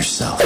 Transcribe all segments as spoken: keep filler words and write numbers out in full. yourself.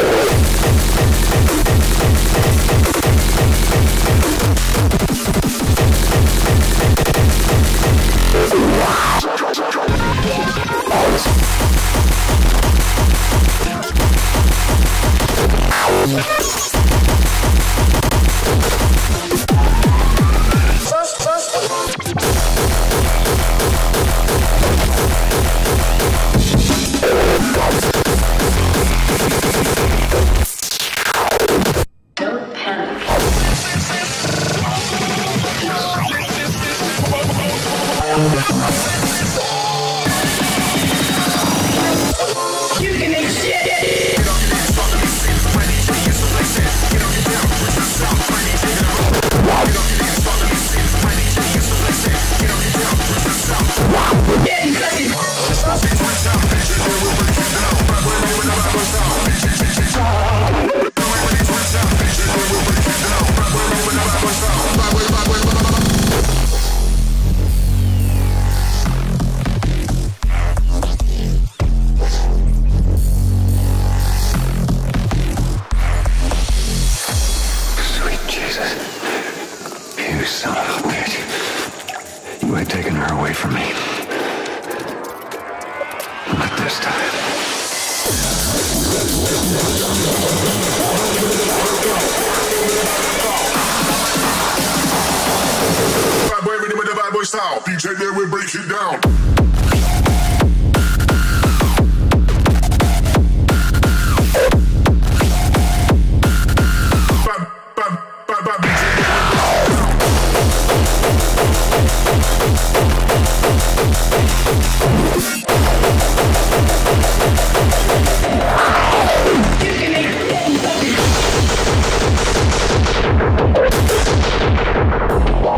D J, then we break it down.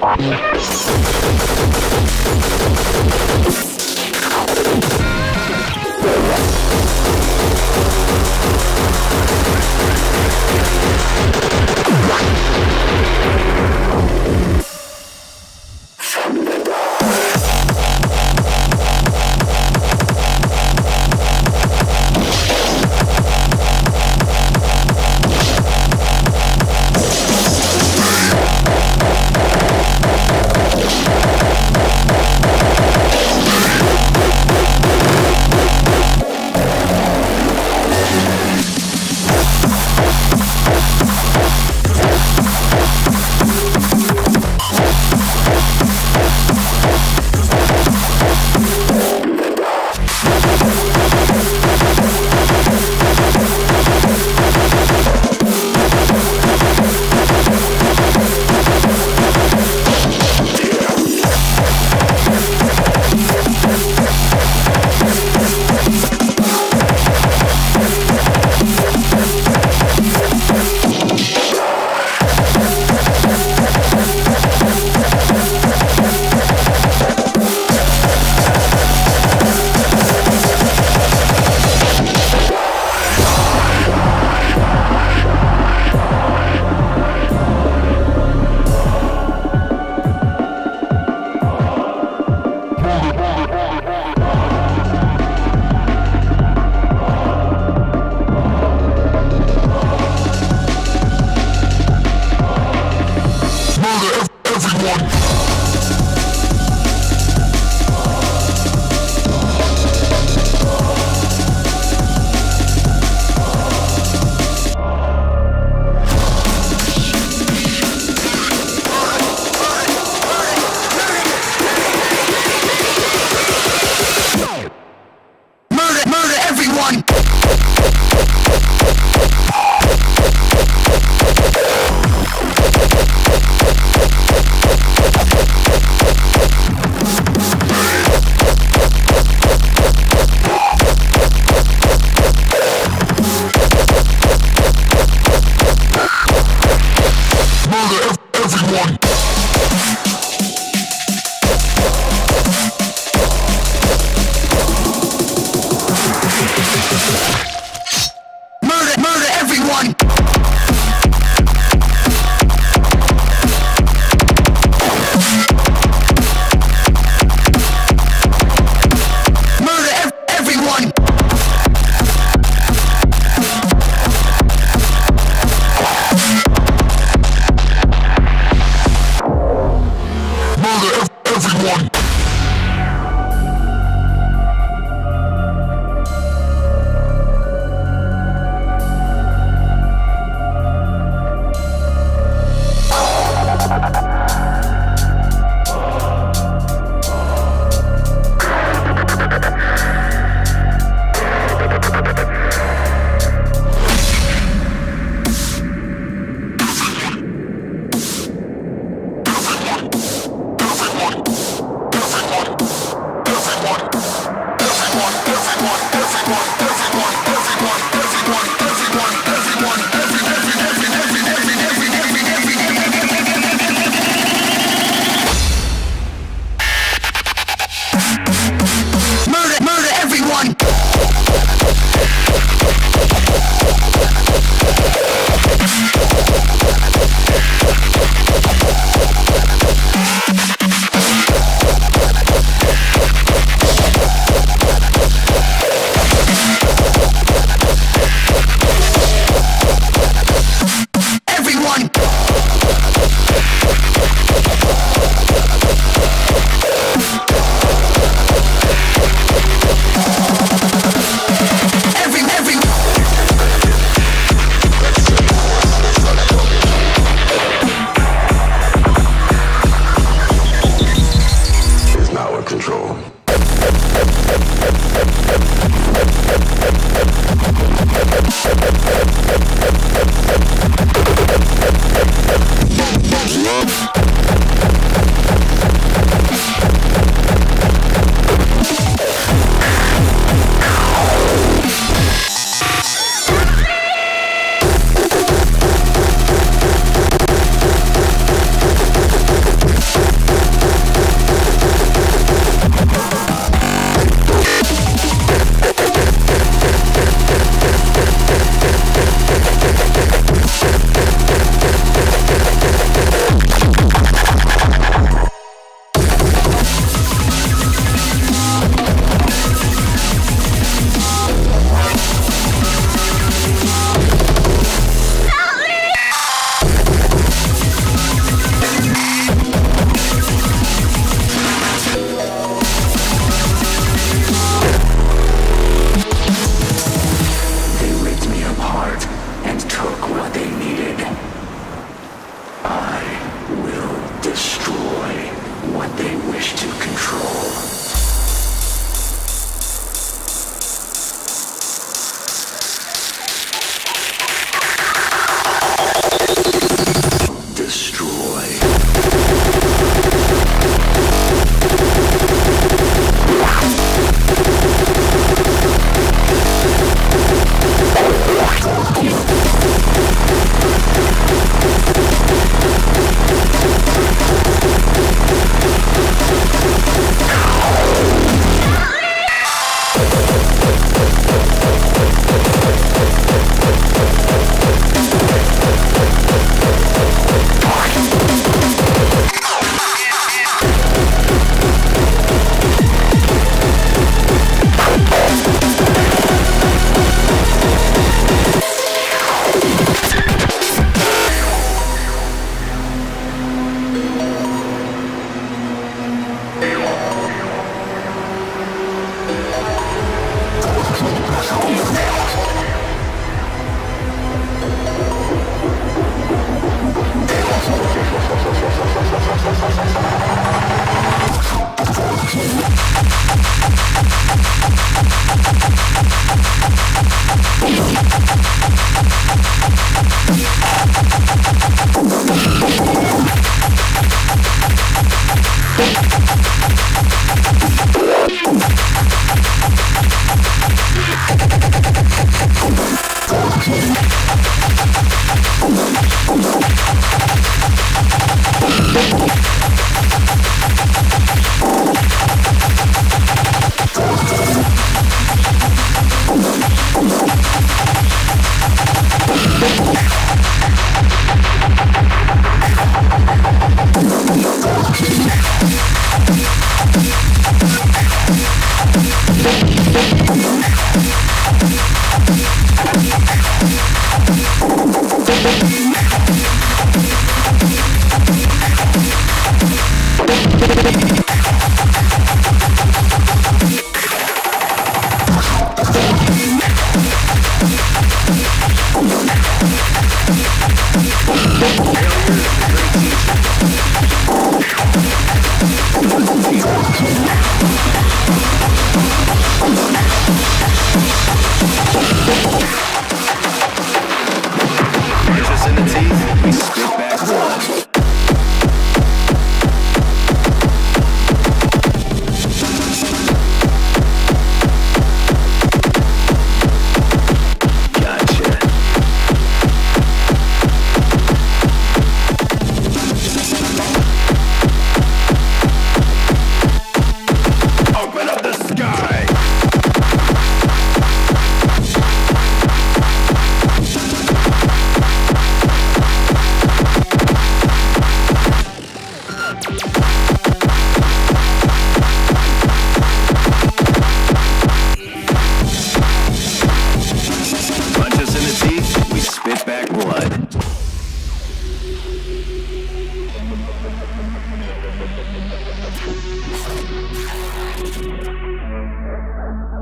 We'll be right back.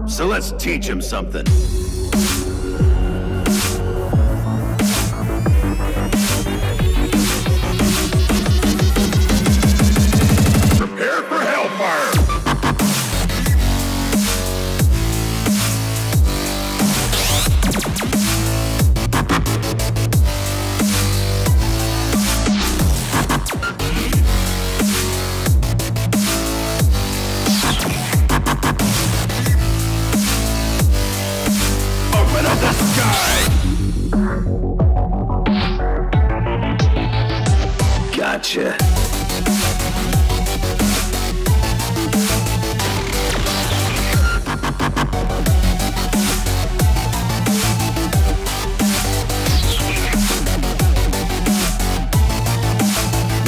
So let's teach him something. Gotcha.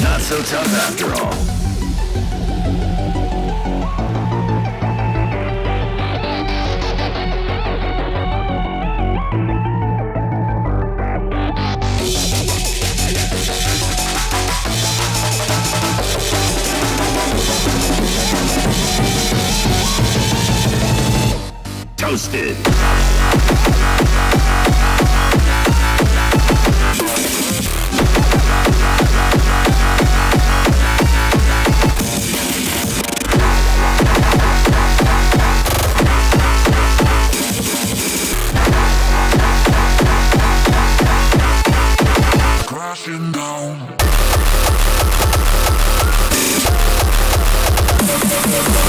Not so tough after all. Toasted. Crashing down. We'll be right back.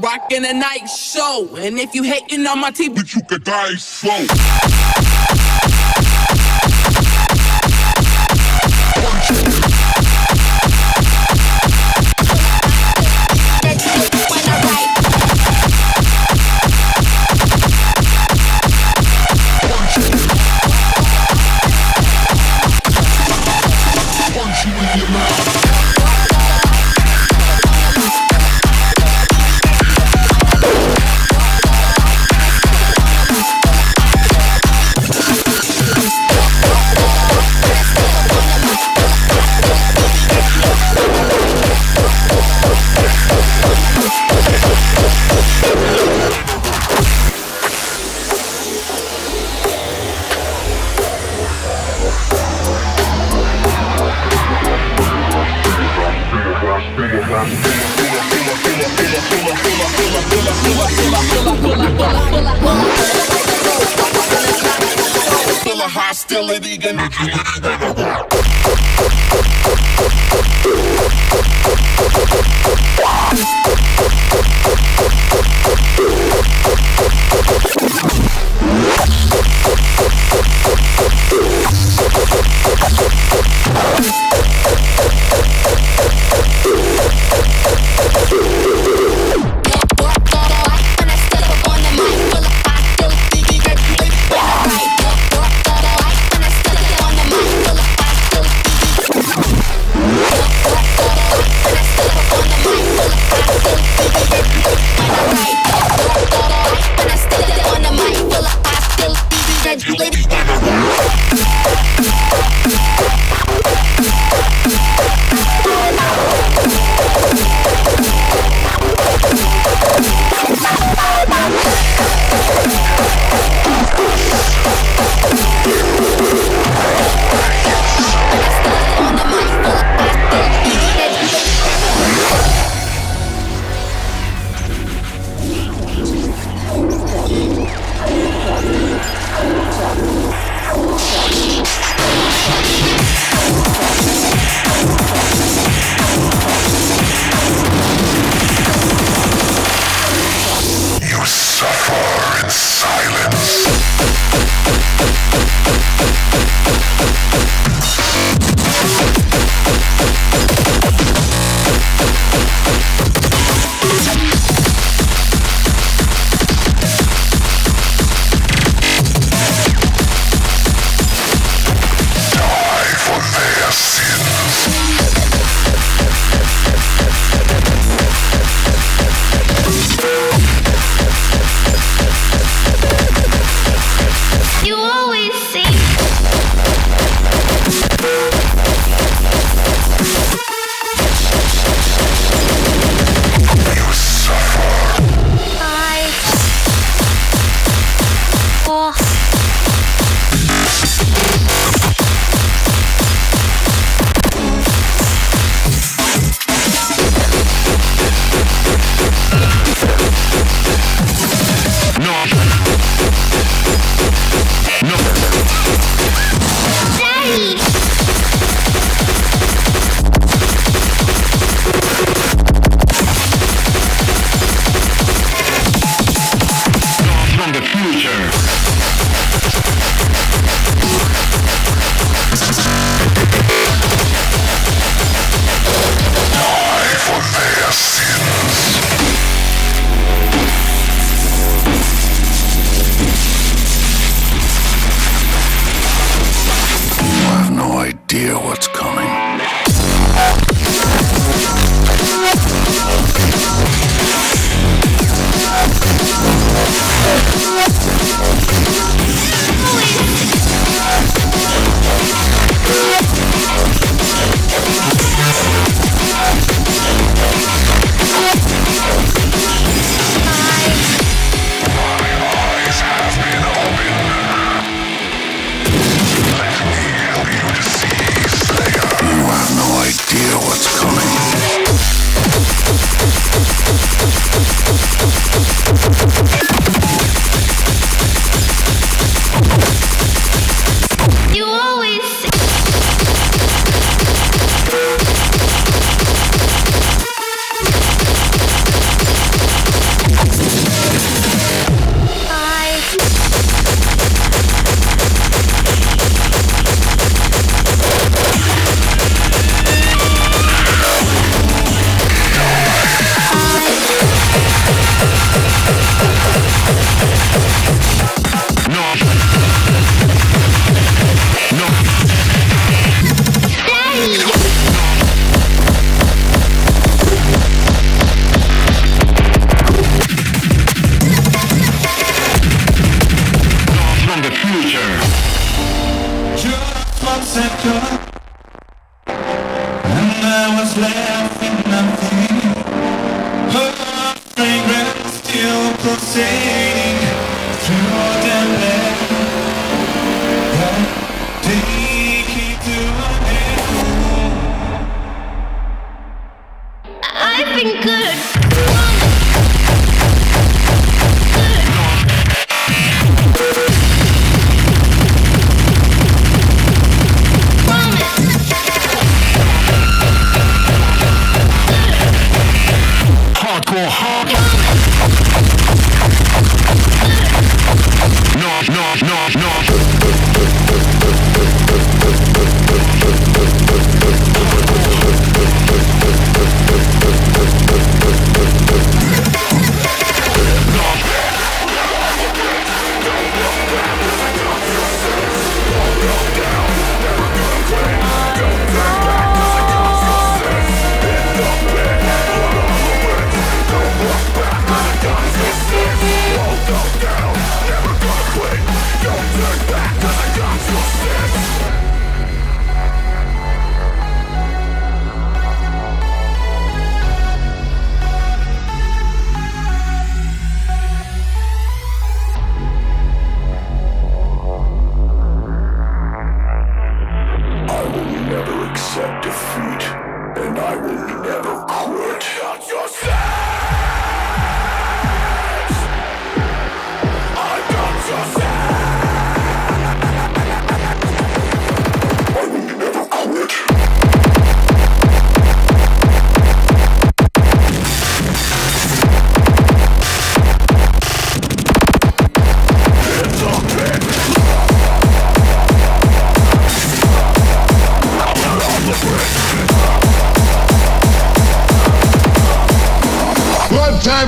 Rockin' a night show, and if you hatin' on my T V, bitch, you could die slow. Punch you in your mouth. Hostility gonna what's coming. You always say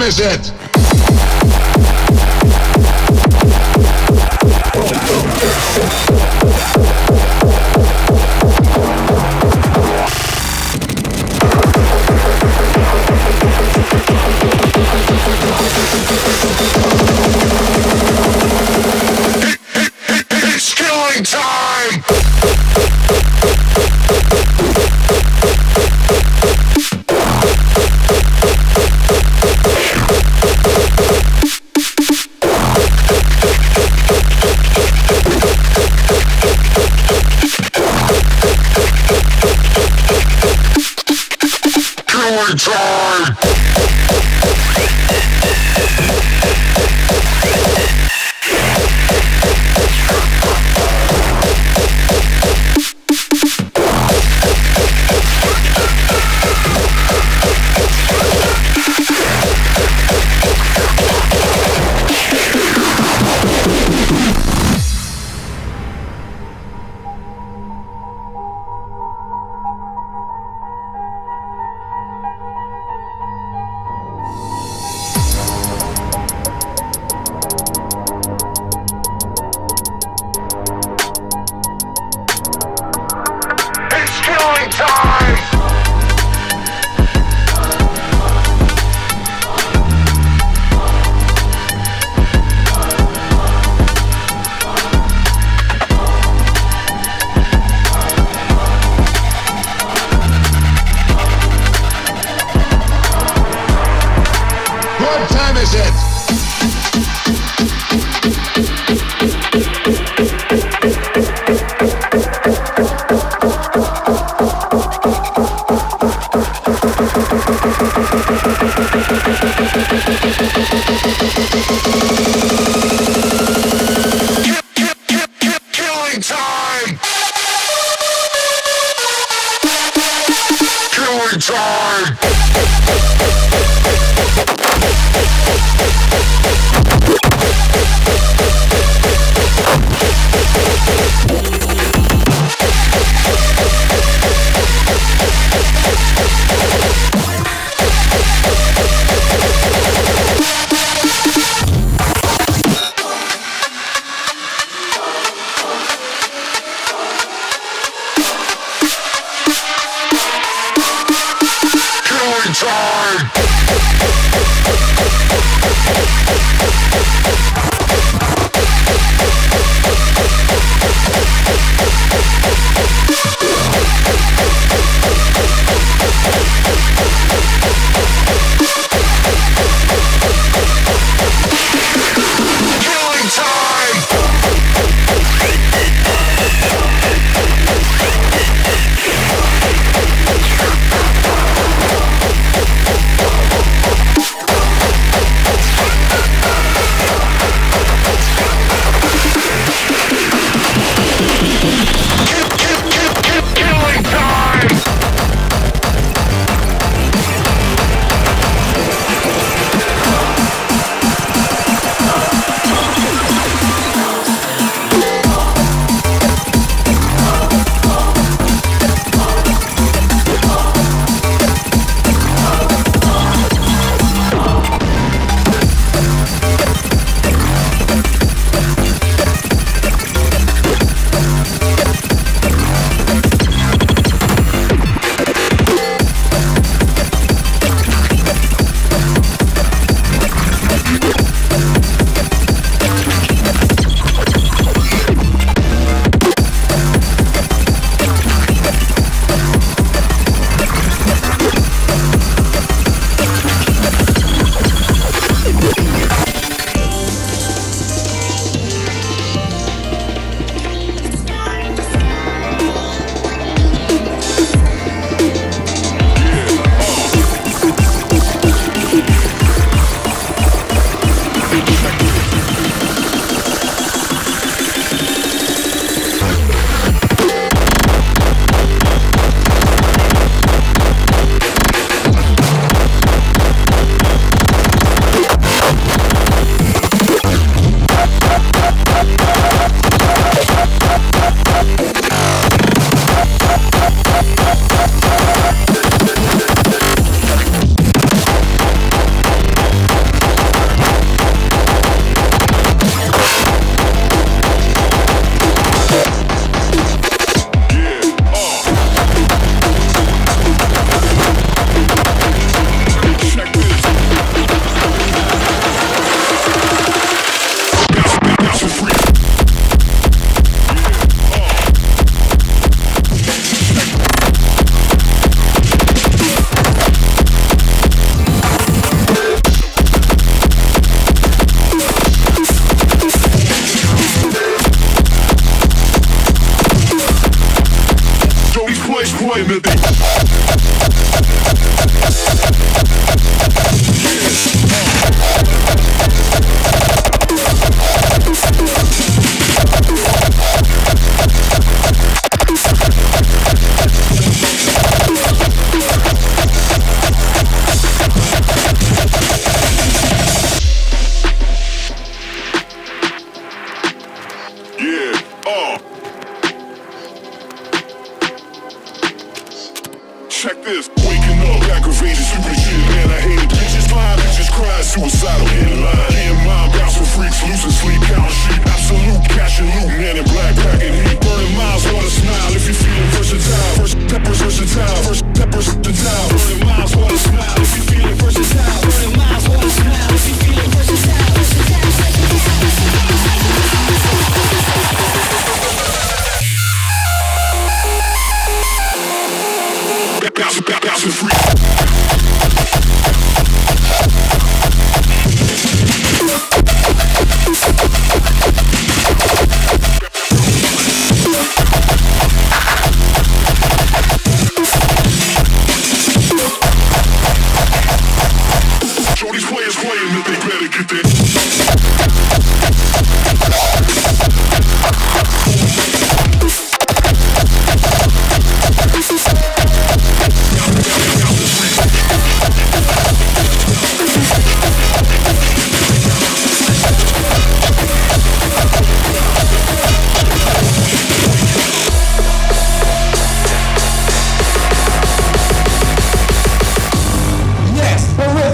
is it?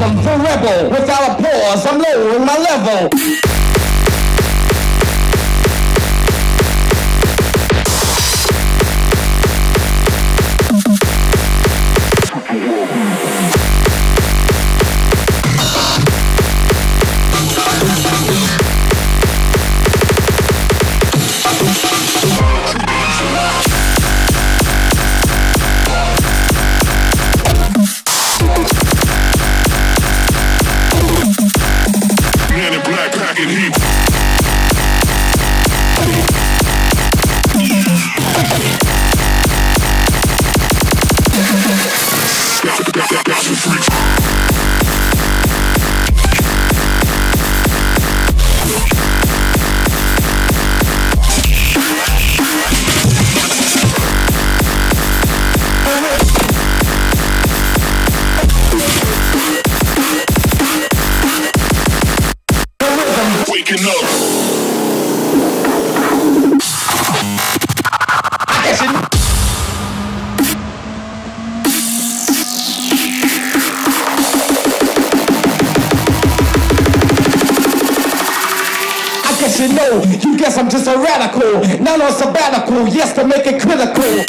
anthem for rebel. Without a pause, I'm lowering my level. You know, you guess I'm just a radical, not on sabbatical, yes, to make it critical.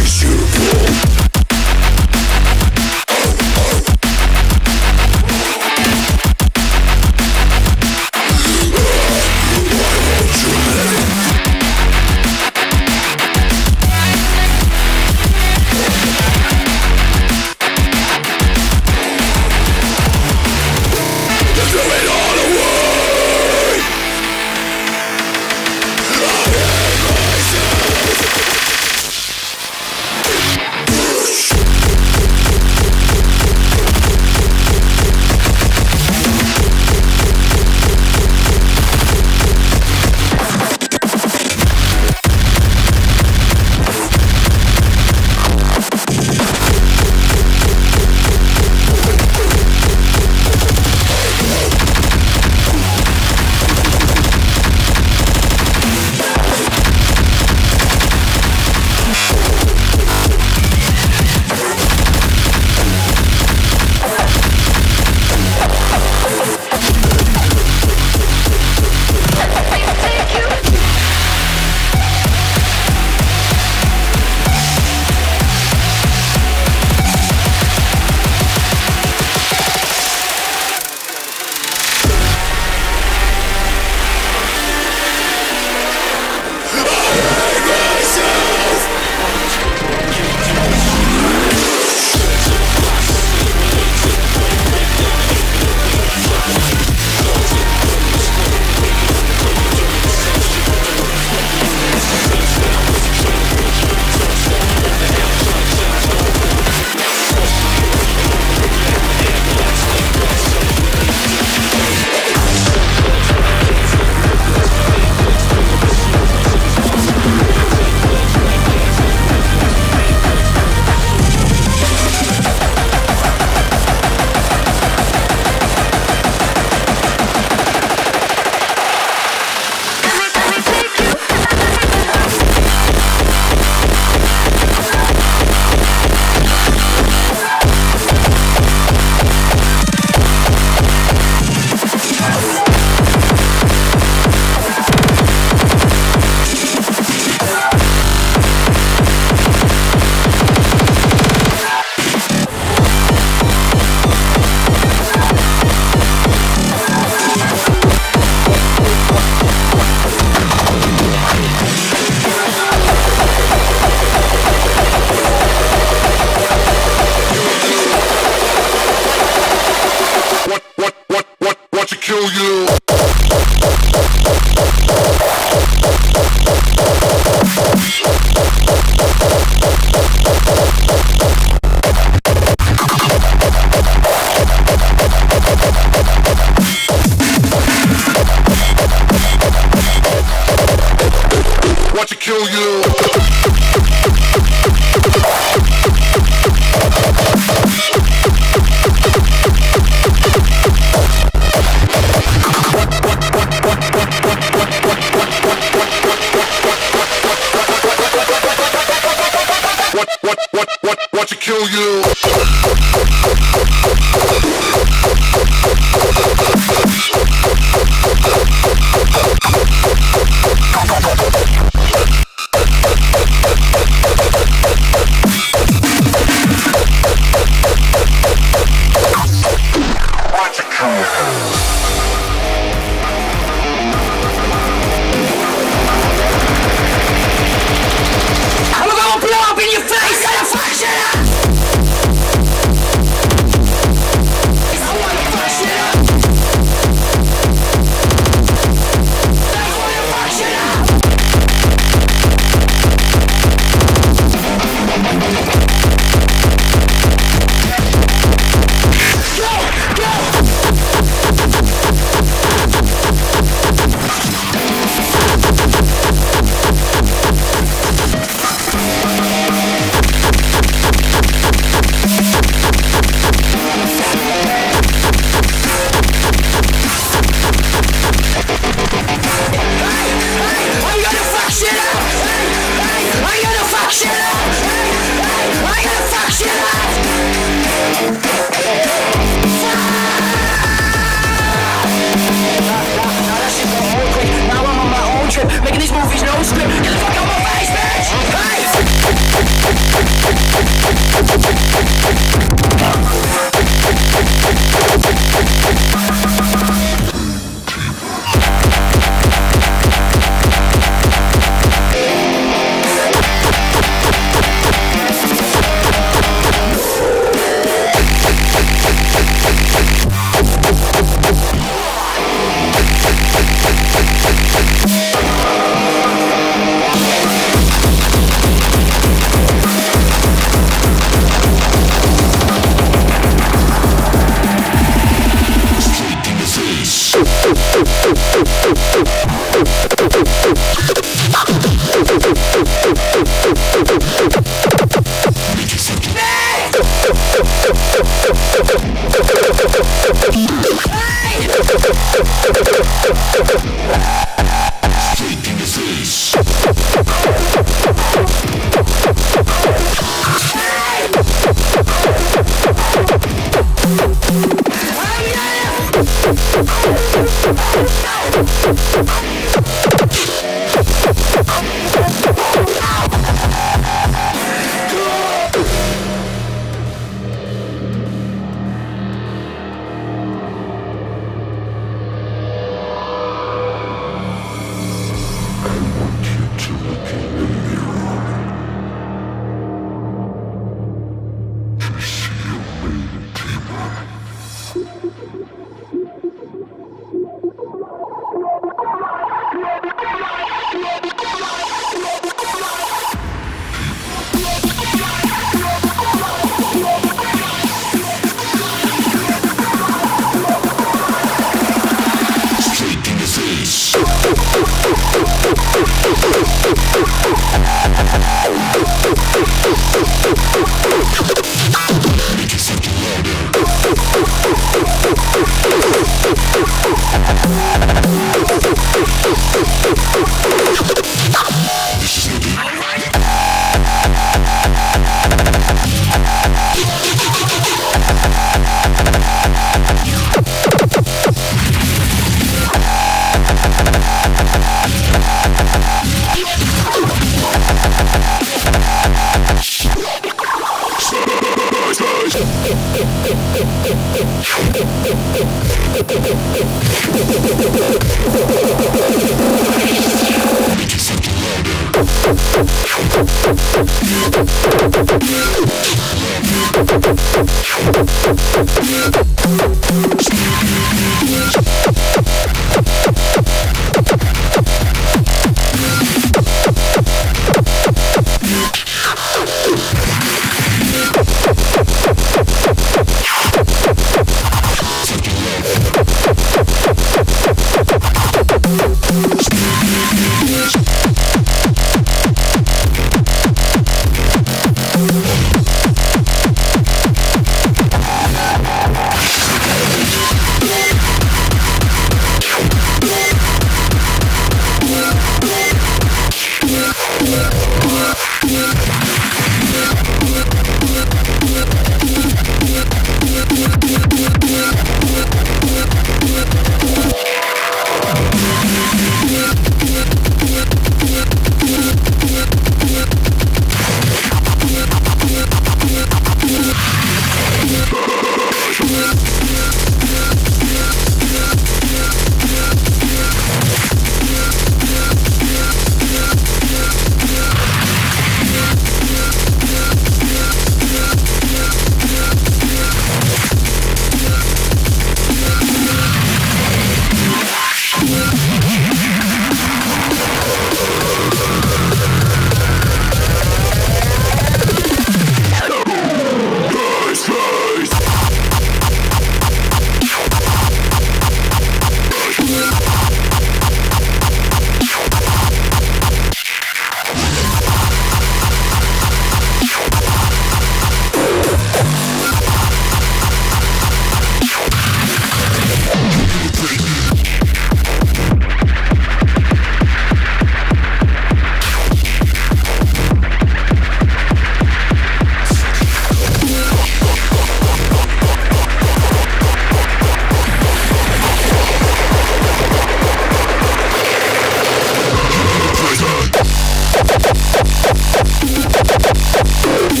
What?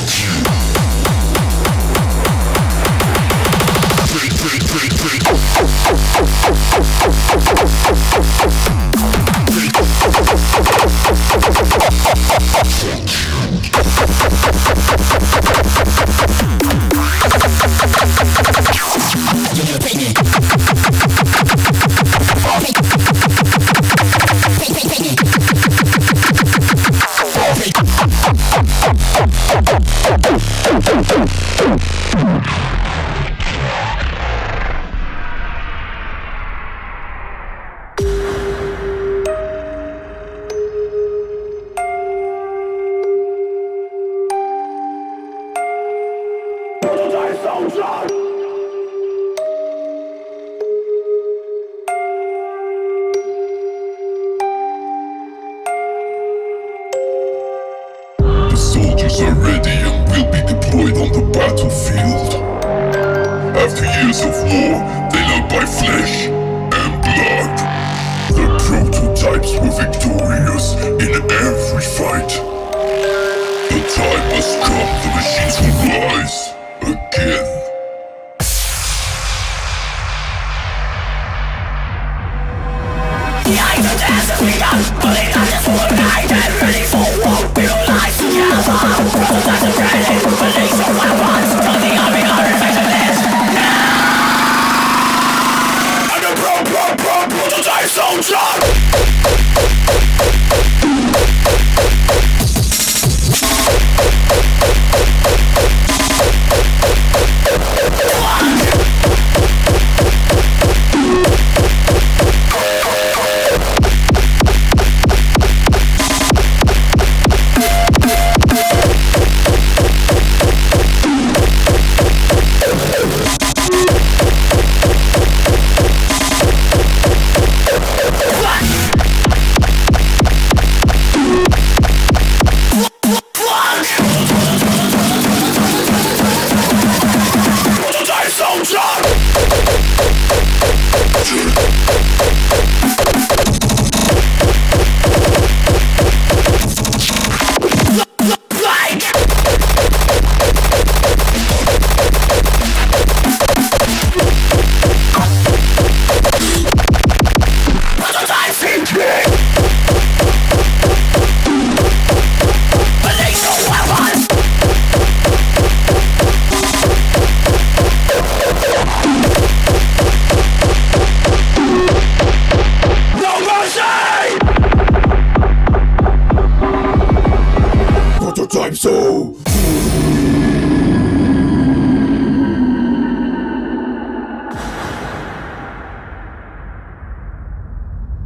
I'm so...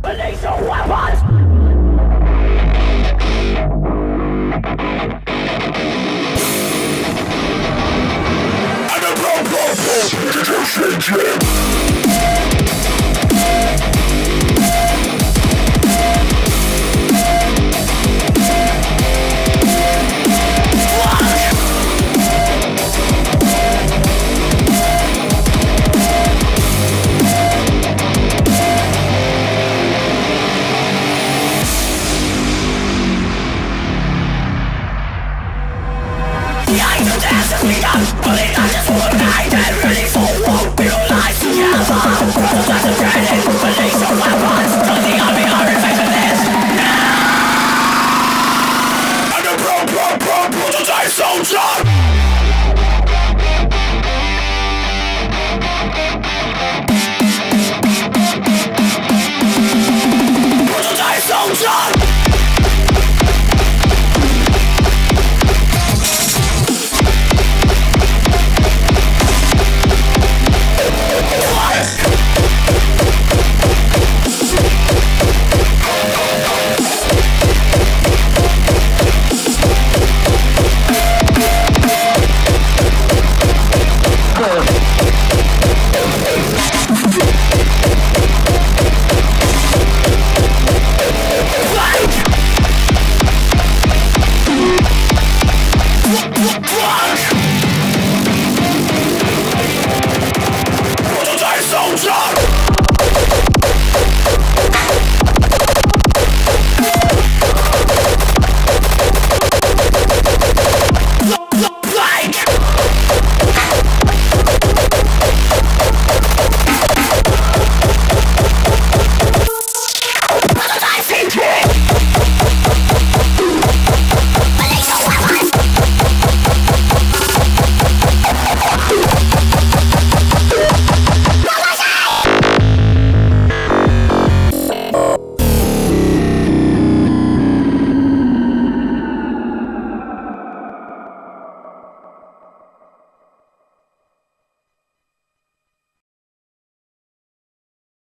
Release your weapons! I just wanna die.